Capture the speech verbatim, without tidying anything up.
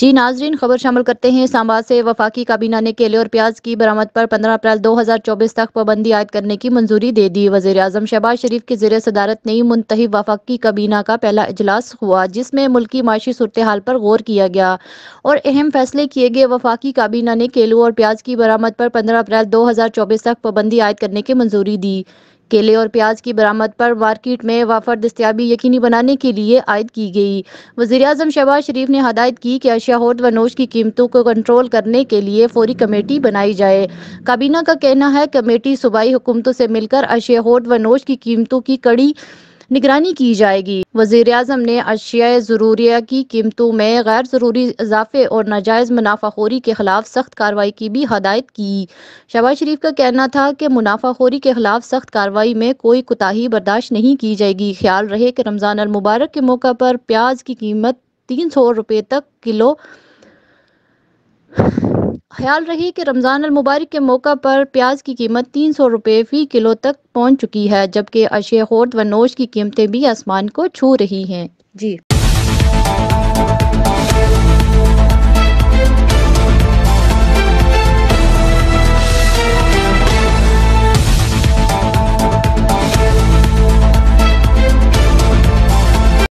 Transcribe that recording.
जी नाजरीन, खबर शामिल करते हैं सांबा से। वफाकी काबीना ने केले और प्याज की बरामद पर पंद्रह अप्रैल दो हज़ार चौबीस तक पाबंदी आयद करने की मंजूरी दे दी। वज़ीर-ए-आज़म शहबाज शरीफ की ज़ेर सदारत नई मुंतखब वफाकी काबीना का पहला इजलास हुआ, जिसमें मुल्की माशी सूरत-ए-हाल पर गौर किया गया और अहम फैसले किए गए। वफाकी काबीना ने केलों और प्याज की बरामद पर पंद्रह अप्रैल दो हज़ार चौबीस तक पाबंदी आयद करने की मंजूरी दी। केले और प्याज की बरामद पर मार्केट में वाफर दस्तियाबी यकीनी बनाने के लिए आयद की गई। वज़ीर-ए-आज़म शहबाज शरीफ ने हदायत की कि अशिया हौद व नोश की कीमतों को कंट्रोल करने के लिए फौरी कमेटी बनाई जाए। काबीना का कहना है कमेटी सूबाई हुकूमतों से मिलकर अशिया हौद व नोश की कीमतों की कड़ी निगरानी की जाएगी। वज़ीर-ए-आज़म ने अशिया ज़रूरिया की कीमतों में गैर ज़रूरी इजाफे और नाजायज़ मुनाफाखोरी के खिलाफ सख्त कार्रवाई की भी हदायत की। शहबाज शरीफ का कहना था कि मुनाफाखोरी के खिलाफ सख्त कार्रवाई में कोई कोताही बर्दाश्त नहीं की जाएगी। ख्याल रहे कि रमज़ान अल मुबारक के मौका पर प्याज की कीमत तीन सौ रुपये तक किलो ख्याल रही कि रमज़ान अल मुबारक के मौका पर प्याज की कीमत तीन सौ रुपये फी किलो तक पहुंच चुकी है, जबकि अशिया हौद व नोश की कीमतें भी आसमान को छू रही हैं। जी।